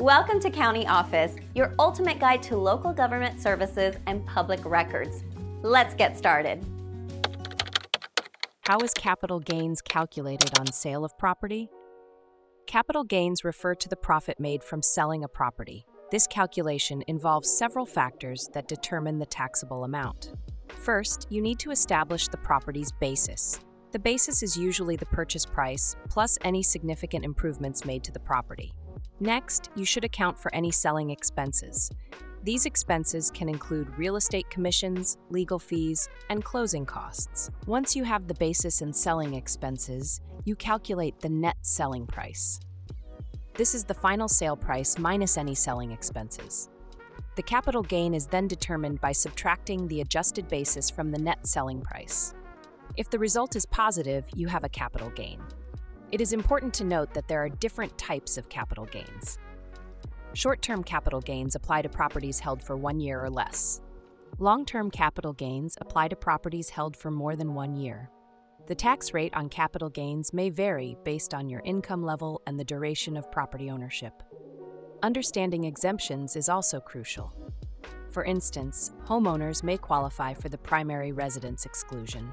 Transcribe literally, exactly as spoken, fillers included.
Welcome to County Office, your ultimate guide to local government services and public records. Let's get started. How is capital gains calculated on sale of property? Capital gains refer to the profit made from selling a property. This calculation involves several factors that determine the taxable amount. First, you need to establish the property's basis. The basis is usually the purchase price, plus any significant improvements made to the property. Next, you should account for any selling expenses. These expenses can include real estate commissions, legal fees, and closing costs. Once you have the basis and selling expenses, you calculate the net selling price. This is the final sale price minus any selling expenses. The capital gain is then determined by subtracting the adjusted basis from the net selling price. If the result is positive, you have a capital gain. It is important to note that there are different types of capital gains. Short-term capital gains apply to properties held for one year or less. Long-term capital gains apply to properties held for more than one year. The tax rate on capital gains may vary based on your income level and the duration of property ownership. Understanding exemptions is also crucial. For instance, homeowners may qualify for the primary residence exclusion,